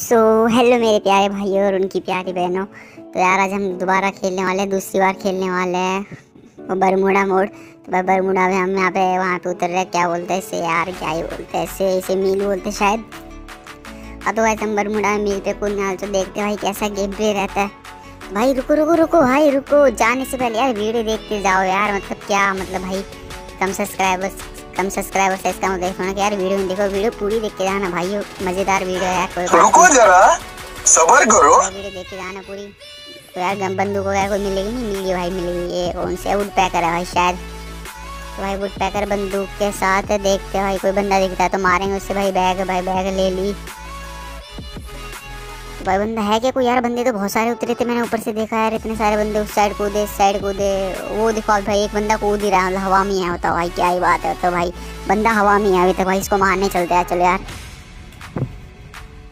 Hello मेरे प्यारे भाइयों और उनकी प्यारी बहनों। तो यार आज हम दोबारा खेलने वाले हैं, दूसरी बार खेलने वाले हैं वो बरमूडा मोड। तो भाई बरमूडा में हम वहाँ पे उतर रहे हैं। क्या बोलते हैं इसे यार, क्या ही बोलते हैं इसे, मील बोलते हैं शायद। हाँ तो वैसे हम बरमूडा मील पे कूदने वाले, तो देखते भाई कैसा गेम प्ले रहता है। भाई रुको भाई रुको, जाने से पहले यार वीडियो देखते जाओ यार। मतलब क्या मतलब भाई, कम सब्सक्राइबर्स है, इसका मतलब देखो ना यार वीडियो में, देखो वीडियो पूरी देख के जाना भाई, मजेदार वीडियो है यार। रुको जरा सब्र करो, वीडियो देख के जाना पूरी। तो यार गन बंदूक वगैरह कोई मिलेगी नहीं, मिलेगी भाई मिलेगी। ये कौन से वुड पैकर है भाई शायद। तो भाई वुड पैकर बंदूक के साथ देखते भाई, कोई बंदा दिखता है तो मारेंगे उससे। भाई बैग ले ली। तो भाई बंदा है क्या कोई यार, बंदे तो बहुत सारे उतरे थे, मैंने ऊपर से देखा यार इतने सारे बंदे, उस साइड कूदे इस साइड कूदे। वो देखो भाई एक बंदा कूद ही रहा है, हवा में है। बताओ भाई क्या ही बात है, तो भाई बंदा हवा में है अभी तक। भाई इसको मारने चलते हैं, चलो यार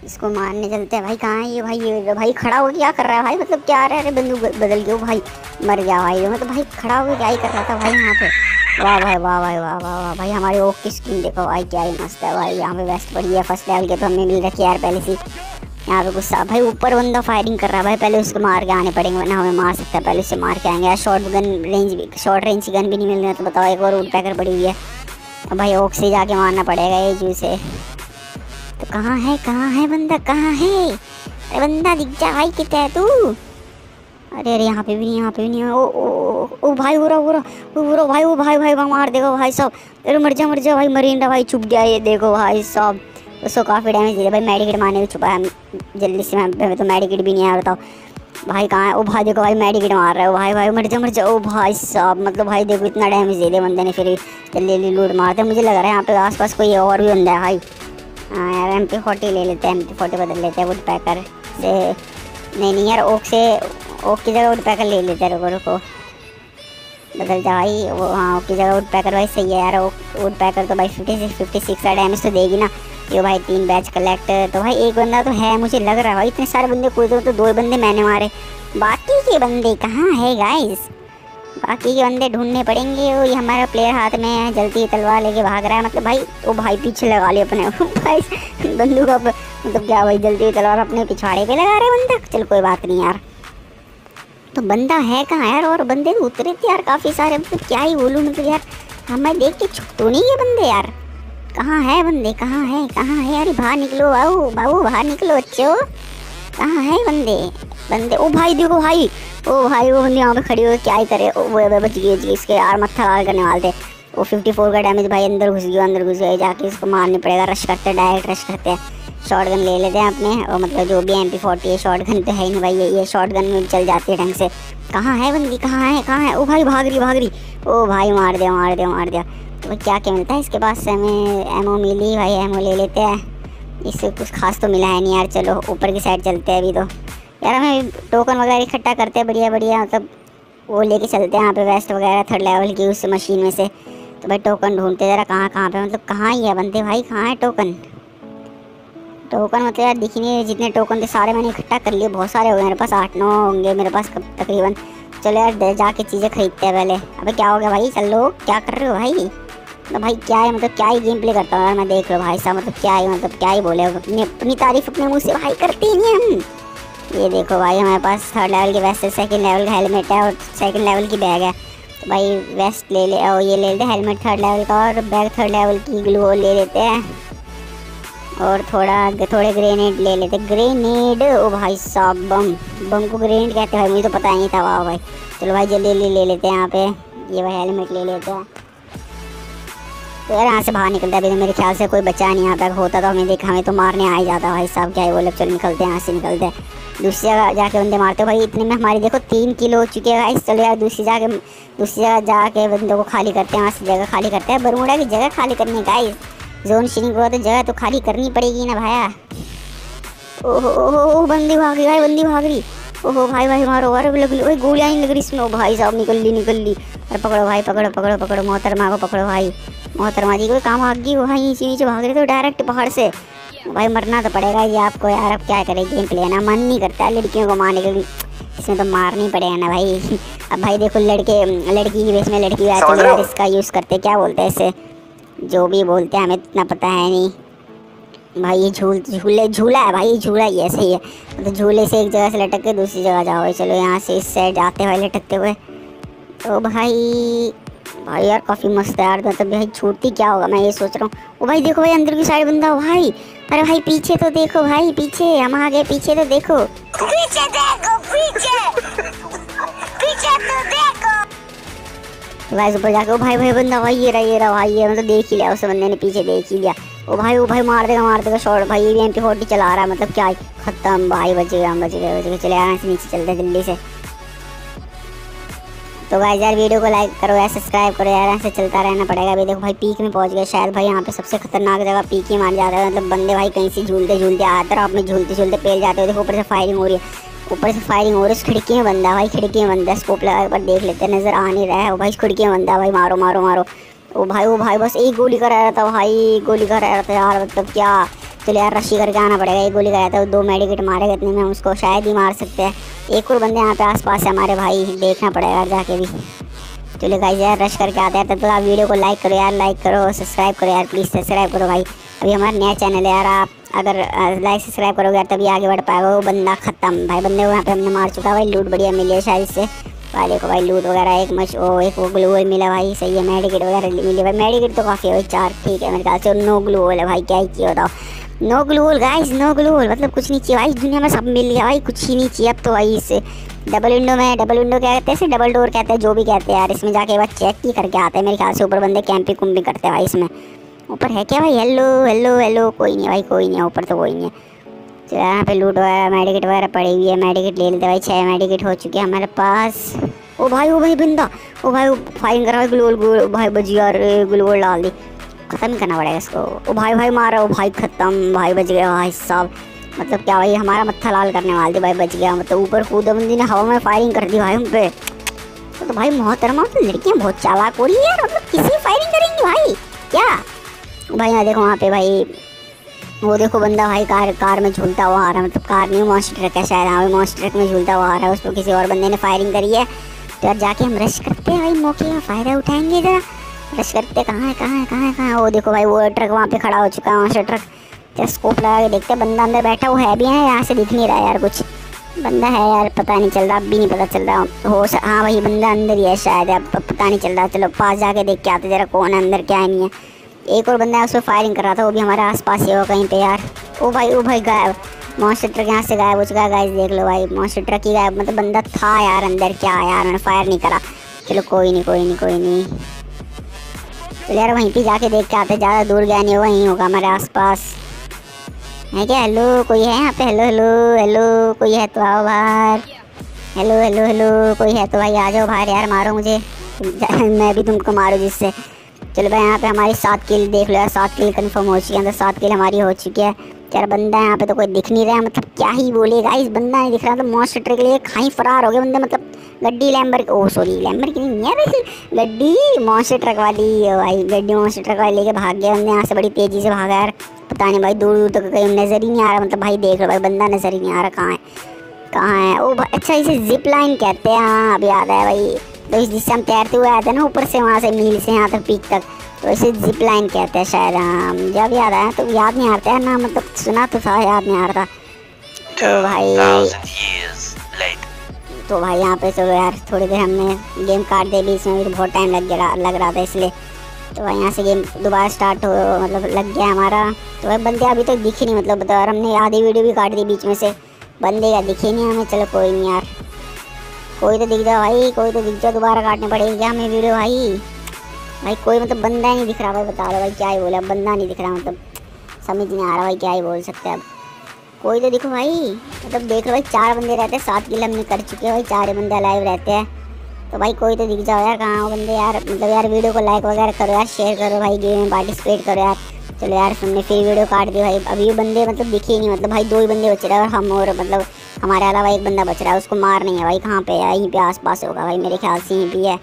इसको मारने चलते हैं। भाई कहाँ है ये भाई, ये भाई खड़ा होकर क्या कर रहा है भाई, मतलब क्या आ रहा है। अरे बंदूक बदल गया भाई, मर गया भाई। मतलब भाई खड़ा होकर क्या ही कर रहा था भाई यहाँ पे। वाह भाई वाह भाई वाह वाह वाह भाई, हमारी ओक की स्किन देखो भाई क्या ही मस्त है भाई। यहाँ पे बेस्ट पड़ी है, फर्स्ट लेवल के तो हमने मिल रखी यार पहले से। यहाँ पे गुस्सा भाई, ऊपर बंदा फायरिंग कर रहा है भाई, पहले उसको मार के आने पड़ेंगे वरना हमें मार सकता है। पहले उससे मार के आएंगे यार। शॉर्ट रेंज की गन भी नहीं मिल रही है, तो बताओ एक और वुड पैकर पड़ी हुई है। अब भाई ओक से जाके मारना पड़ेगा ये जू से। तो कहाँ है बंदा, कहाँ है। अरे बंदा दिख जा भाई, कितना है तू। अरे यहाँ पे भी नहीं है। ओ भाई हो रहा भाई, वो भाई मार देगा भाई साहब। अरे मर जा भाई, मरीना भाई छुप गया ये देखो भाई साहब। उसको काफ़ी डैमेज दिया भाई, मेडिकेट मारने को छुपा है जल्दी से। मैं तो मेडिकेट भी नहीं आया, बताओ भाई कहाँ है। ओ भाई देखो भाई मेडिकेट मार रहा है भाई मर जा। ओ भाई साहब मतलब भाई देखो इतना डैमेज दे दिया बंदे ने, फिर जल्दी लूट मारते। मुझे लग रहा है यहाँ पे आसपास कोई और भी बंदा है भाई। हाँ यार MP40 ले लेते हैं, MP40 बदल लेते हैं वुड पैकर से। नहीं यार ओक से, ओक की जगह वुड पैकर ले लेते हैं। रुको बदल जा भाई वो, हाँ ओक की जगह वुड पैकर भाई सही है यार। वुड पैकर तो भाई 56 का डैमेज तो देगी ना ये भाई। 3 बैच कलेक्ट। तो भाई एक बंदा तो है मुझे लग रहा है भाई, इतने सारे बंदे कूदे तो 2 बंदे मैंने मारे, बाकी के बंदे कहाँ है गाइस। बाकी के बंदे ढूंढने पड़ेंगे। ये हमारा प्लेयर हाथ में है, जल्दी तलवार लेके भाग रहा है। मतलब भाई वो भाई पीछे लगा ले अपने भाई बंदूक का, मतलब क्या भाई जल्दी तलवार अपने पिछवाड़े पे लगा रहे बंदा। चल कोई बात नहीं यार। तो बंदा है कहाँ यार, और बंदे उतरे थे यार काफ़ी सारे, मतलब क्या ही बोलूँ। मतलब यार हमें देख के छुप तो नहीं है बंदे यार, कहाँ है बंदे कहाँ है। अरे बाहर निकलो बाबू बाहर निकलो बच्चों, कहाँ है बंदे। ओ भाई देखो भाई, ओ भाई वो बंदे यहाँ पे खड़ी हो क्या ही करे। ओ वो बच गई इसके यार, मत्था लाल करने वाले थे। वो 54 का डैमेज भाई, अंदर घुस गया। जाके इसको मारने पड़ेगा। डायरेक्ट रश करते हैं। शॉर्ट गन ले लेते हैं अपने, और मतलब जो भी MP40 है। शॉर्ट गन तो है ही नहीं भाई, ये शॉर्ट गन में चल जाती है ढंग से। कहाँ है बंदी कहाँ है। ओ भाई भाग रही। ओ भाई मार दिया। तो क्या मिलता है इसके पास, हमें एमओ मिली भाई, एमओ ले लेते हैं। इससे कुछ खास तो मिला है नहीं यार। चलो ऊपर की साइड चलते हैं अभी तो यार। हमें टोकन वगैरह इकट्ठा करते हैं बढ़िया, मतलब वो लेके चलते हैं यहाँ पे वेस्ट वगैरह 3rd लेवल की उस मशीन में से। तो भाई टोकन ढूंढते ज़रा कहाँ पे, मतलब कहाँ ही है बंदे भाई, कहाँ है टोकन। मतलब यार दिख नहीं, जितने टोकन थे सारे मैंने इकट्ठा कर लिए। बहुत सारे हो गए मेरे पास, 8-9 होंगे मेरे पास तकरीबन। चलो यार जाके चीज़ें खरीदते हैं पहले। अबे क्या हो गया भाई, चलो क्या कर रहे हो भाई। तो भाई क्या है, मतलब क्या ही गेम प्ले करता हूँ यार मैं, देख रहा हूँ भाई साहब। मतलब क्या ही बोले, अपनी तारीफ अपने मुँह से भाई करते ही नहीं हम। ये देखो भाई हमारे पास 3rd लेवल की वेस्ट है, 2nd लेवल का हेलमेट है, और 2nd लेवल की बैग है। तो भाई वेस्ट ले और ये ले लेते हैं, हेलमेट 3rd लेवल का, और बैग 3rd लेवल की ग्लू ले लेते हैं, और थोड़े ग्रेनेड ले लेते। ग्रेनेड ओ भाई साहब, बम को ग्रेनेड कहते हैं भाई, मुझे तो पता ही नहीं था। वाह भाई चलो भाई जल्दी ले लेते हैं यहाँ पे। ये भाई हेलमेट ले लेते हैं। तो यार यहाँ से बाहर निकलता है अभी तो, मेरे ख्याल से कोई बचा नहीं यहाँ तक। होता तो हमें तो मारने आ ही जाता भाई साहब, क्या ही बोले। चलो निकलते हैं यहाँ से, निकलते हैं दूसरी जगह जाके बंदे मारते हो भाई। इतने में हमारी देखो 3 किलो हो चुके हैं भाई। चलो यार दूसरी जगह जाके बंदों को खाली करते हैं, यहाँ से जगह खाली करते हैं। बरमूडा की जगह खाली करनी है गाइस, जोन श्रिंक हुआ तो जगह तो खाली करनी पड़ेगी ना भाया। ओहो बंदी भाग रही। ओहो भाई मारो, अरे भाई गोलियाँ ही लग रही इसमें। ओ भाई साहब निकल ली। अरे पकड़ो भाई, पकड़ो मोहतरमा को पकड़ो भाई। मोहतरमा जी कोई काम भाग गई वो भाई, नीचे भाग रहे थे डायरेक्ट पहाड़ से भाई। मरना तो पड़ेगा ये आपको यार, अब क्या करें गेम प्ले ना, मन नहीं करता लड़कियों को मारने के लिए, इसमें तो मारनी पड़ेगा ना भाई। अब भाई देखो लड़की की बेस में लड़की आती है, इसका यूज़ करते क्या बोलते हैं इसे, जो भी बोलते हैं हमें इतना पता है नहीं। भाई ये झूला है भाई, ये झूला ही ऐसे ही है तो झूले से एक जगह से लटक के दूसरी जगह जाओ। चलो यहाँ से इस साइड जाते भाई लटकते हुए। तो भाई यार काफ़ी मस्त है यार, मतलब भाई छूटती क्या होगा मैं ये सोच रहा हूँ। वो भाई देखो भाई अंदर की साइड बंदा हो भाई। अरे भाई पीछे तो देखो भाई, पीछे हम आ गए, पीछे तो देखो, पीछे देखो, पीछे पीछे तो देखो भाई। ऊपर जाके वो भाई बंदा भाई ये रहा भाई, ये मतलब देख ही लिया उस बंदे ने, पीछे देख ही लिया। वो भाई मार देगा शॉट भाई। ये भी MP40 चला रहा है, मतलब क्या खत्म भाई। बच गए। चले यहाँ से नीचे चलते जल्दी से। तो भाई यार वीडियो को लाइक करो यार, सब्सक्राइब करो यार, ऐसे चलता रहना पड़ेगा। अभी देखो भाई पीक में पहुंच गए शायद भाई। यहाँ पे सबसे खतरनाक जगह पीक ही मान जा रहा है, मतलब बंदे भाई कहीं से झूलते आते और आप में झूलते पेल जाते हो। देखो ऊपर से फायरिंग हो रही है, उस खिड़की में बंदा भाई, खिड़की में बंदा। स्कोप लगा पर देख लेते हैं, नज़र आ नहीं रहा है। वो भाई खिड़की में बंदा भाई, मारो। वो भाई बस एक गोली कर रहा था भाई, गोली कर रहा था यार, मतलब क्या। चलो यार रशी करके आना पड़ेगा। एक गोली कराया था, 2 मेडिकेट मारेगा, इतने में उसको शायद ही मार सकते हैं। एक और बंदे यहाँ पे आसपास है हमारे भाई, देखना पड़ेगा यार जाके भी। चलो गाइस यार रश करके आते हैं। तब तक आप वीडियो को लाइक करो, सब्सक्राइब करो यार, प्लीज़ सब्सक्राइब करो भाई। अभी हमारा नया चैनल है यार, आप अगर लाइक सब्सक्राइब करोगे यार तभी आगे बढ़ पाएगा। वो बंदा खत्म भाई, बंदे को यहाँ पे हमने मार चुका भाई। लूट बढ़िया मिली है शायद इससे वाले को भाई, लूट वगैरह एक मच ओ एक वो ग्लू वॉल मिला भाई, सही है। मेडिकेट वगैरह मिली भाई, मेडिकेट तो काफ़ी है भाई, 4 ठीक है मेरे ख्याल से। नो ग्लू वॉल है भाई, क्या ही किया बताओ। No glue wall guys, no glue wall मतलब कुछ नहीं चाहिए भाई, दुनिया में सब मिल गया भाई, कुछ ही नहीं चाहिए अब तो भाई। इससे डबल विंडो क्या कहते हैं, इसे डबल डोर कहते हैं, जो भी कहते हैं यार। इसमें जाके बस चेक ही करके आते हैं मेरे ख्याल से। ऊपर बंदे कैंपिंग करते हैं भाई। इसमें ऊपर है क्या भाई? हेलो कोई नहीं भाई, कोई नहीं है ऊपर तो, कोई नहीं है। चलो यहाँ पे लूट वगैरह मेडिकेट वगैरह पड़ी हुई है, मेडिकेट ले लेते भाई। 6 मेडिकेट हो चुके हैं हमारे पास। ओ भाई बंदा, ओ भाई फाइन करा भाई, ग्लू भाई बच गया, ग्लू डाल दी, खत्म करना पड़ेगा इसको। ओ भाई मारा, ओ भाई खत्म भाई, बच गया भाई साहब, मतलब क्या भाई हमारा मत्था लाल करने वाली थी भाई, बच गया। मतलब ऊपर कूदबंदी ने हवा में फायरिंग कर दी भाई हम पे। तो भाई मोहतरमा तो लड़कियाँ बहुत चालाक हो रही है यार, मतलब किसी फायरिंग करेंगी भाई क्या भाई। यहाँ देखो वहाँ पे भाई, वो देखो बंदा भाई कार में झूलता हुआ आ रहा है, मतलब कार नहीं मॉन्स्टर ट्रक है शायद, हाँ मॉन्स्टर ट्रक में झूलता हुआ आ रहा है। उसको किसी और बंदे ने फायरिंग करी है। तो यार जाके हम रश करते हैं भाई, मौके का फ़ायदा उठाएंगे जरा। रश करते कहाँ है। वो देखो भाई वो ट्रक वहाँ पे खड़ा हो चुका है, मॉन्स्टर ट्रक। जरा स्कोप लगा के देखते हैं, बंदा अंदर बैठा हुआ है भी है, यहाँ से दिख नहीं रहा है यार कुछ। बंदा है यार पता नहीं चल रहा, अब भी नहीं पता चल रहा हो। हाँ भाई बंदा अंदर ही है शायद, अब पता नहीं चल रहा। चलो पास जाके देख के आते जरा कौन है अंदर, क्या है नहीं है। एक और बंदा है, उसमें फायरिंग कर रहा था, वो भी हमारे आसपास ही होगा कहीं पे यार। ओ भाई गायब, मॉन्स्टर ट्रक यहाँ से गायब हो चुका है गाइस, देख लो भाई मॉन्स्टर ट्रक ही गायब। मतलब बंदा था यार अंदर, क्या यार मैंने फायर नहीं करा। चलो कोई नहीं। चलो यार वहीं पे जाके देख के आते, ज़्यादा दूर गया नहीं, वहीं होगा हमारे आस पास है क्या। हेलो कोई है यहाँ पे? हेलो कोई है तो आओ बाहर। हेलो कोई है तो भाई आ जाओ बाहर यार, मारो मुझे, मैं भी तुमको मारूँ जिससे। चलो भाई यहाँ पे हमारी 7 किल देख लो यार, 7 किल कन्फर्म हो चुकी है, 7 किल हमारी हो चुकी है। चार बंदा है यहाँ पे तो कोई दिख नहीं रहा है, मतलब क्या ही बोलेगा इस, बंदा नहीं दिख रहा। तो मॉन्स्टर ट्रक लिए खाई फरार हो गए बंदे, मतलब गड्डी लैम्बर्गिनी नहीं है भाई, गड्डी मॉन्स्टर ट्रक वाली भाई, गड्डी मॉन्स्टर ट्रक वाली लेके भाग गया बंदे यहाँ से, बड़ी तेज़ी से भागा यार। पता नहीं भाई दूर दूर तक कहीं नज़र ही नहीं आ रहा, मतलब भाई देख लो भाई बंदा नज़र ही नहीं आ रहा कहाँ है। ओ भाई अच्छा इसे जिप लाइन कहते हैं, हाँ अब याद है भाई, तो इस जिससे हम तैरते हुए आए थे ना ऊपर से, वहाँ से मील से यहाँ तक पीक तक, तो इसे जिप लाइन कहते हैं शायद। हम जब याद आया तो याद नहीं आता है ना, मतलब सुना तो था याद नहीं आ रहा था। तो भाई यहाँ पे चलो यार थोड़ी देर हमने गेम काट दे ली, इसमें भी बहुत टाइम लग रहा था इसलिए। तो भाई यहाँ से गेम दोबारा स्टार्ट हो, मतलब लग गया हमारा। तो भाई बंदे अभी तक दिखे नहीं, मतलब यार हमने आधी वीडियो भी काट दी बीच में से, बंदे या दिखे नहीं हमें। चलो कोई नहीं यार, कोई तो दिख जाओ, दोबारा काटने पड़ेगी क्या हमें वीडियो भाई। कोई मतलब बंदा नहीं दिख रहा भाई, बता रहा भाई क्या ही बोला, बंदा नहीं दिख रहा, मतलब समझ नहीं आ रहा भाई क्या ही बोल सकते हैं अब। कोई तो दिखो भाई, मतलब देख लो भाई 4 बंदे रहते हैं, 7 किल हमने कर चुके हैं भाई, 4 बंदे लाइव रहते हैं। तो भाई कोई तो दिख जाओ यार, कहाँ हो बंदे यार। मतलब यार वीडियो को लाइक वगैरह करो यार, शेयर करो भाई, गेम में पार्टिसिपेट करो यार। चलो यार हमने फिर वीडियो काट दी भाई, अभी बंदे मतलब दिखे ही नहीं, मतलब भाई 2 ही बंदे बच रहे हैं और हम, और मतलब हमारे अलावा एक बंदा बच रहा है, उसको मार नहीं है भाई। कहाँ पे है? यहीं पे आसपास होगा भाई मेरे ख्याल से, यहीं भी है।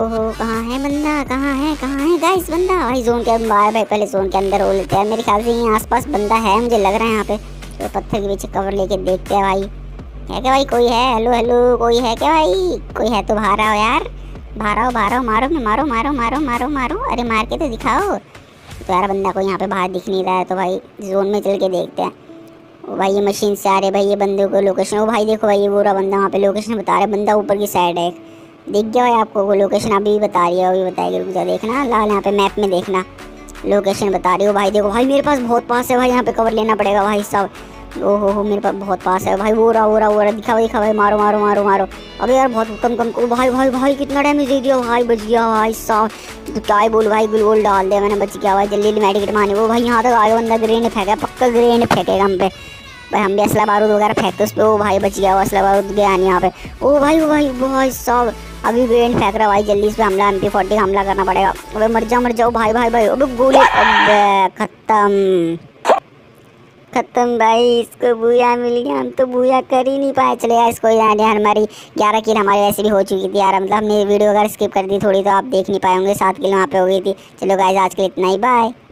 ओहो कहाँ है बंदा गाइस बंदा भाई, जोन के बाहर भाई, पहले जोन के अंदर हो लेते हैं। मेरे ख्याल से यहीं आसपास बंदा है, मुझे लग रहा है यहाँ पे। तो पत्थर के पीछे कवर लेके देखते हैं भाई, है क्या भाई कोई है? हेलो कोई है क्या भाई? कोई है तो बाहर आओ यार, बाहर आओ, मारो, अरे मार के तो दिखाओ। सारा बंदा को यहाँ पे बाहर दिख नहीं रहा है, तो भाई जोन में चल के देखते हैं। वो भाई ये मशीन से आ रहे भाई, ये बंदे को लोकेशन, वो भाई देखो भाई ये बुरा बंदा वहाँ पे लोकेशन बता रहा है, बंदा ऊपर की साइड है, देख गया भाई आपको वो लोकेशन अभी भी बता रही है, वो भी बताएगी, रुक जा देखना लाल यहाँ पे मैप में देखना लोकेशन बता रही हो। भाई देखो भाई मेरे पास बहुत पास है भाई, यहाँ पे कवर लेना पड़ेगा भाई साहब, ओहो मेरे पास बहुत पास है भाई, वो रहा दिखा भाई, मारो मारो मारो मारो, अबे यार बहुत कम भाई भाई भाई कितना डैमेज दे दिया भाई, बच गया भाई साहब, तो क्या बोल भाई गुल गोल डाल दिया मैंने, बच गया भाई, जल्दी जल्दी मेडिकेट माने। वो भाई यहाँ तक आगे बंदा ग्रेन फेंका, पक्का ग्रेन फेंकेगा हम पे भाई, हम भी असला बारूद वगैरह फेंकते उस पर, वो भाई बच गया, वो असला बारूद गया नहीं यहाँ पे, ओ भाई साहब अभी ग्रेन फेंक रहा भाई, जल्दी इस पर हमला MP40 का हमला करना पड़ेगा, अबे मर जाओ भाई, अबे गोली, अबे खत्म भाई, इसको भूया मिल गया, हम तो भूया कर ही नहीं पाए। चले यार इसको यार, हमारी 11 किल हमारी वैसे भी हो चुकी थी यार, मतलब हमने वीडियो अगर स्किप कर दी थोड़ी तो आप देख नहीं पाएंगे, 7 किल वहाँ पे हो गई थी। चलो गाइस आज के लिए इतना ही, बाय।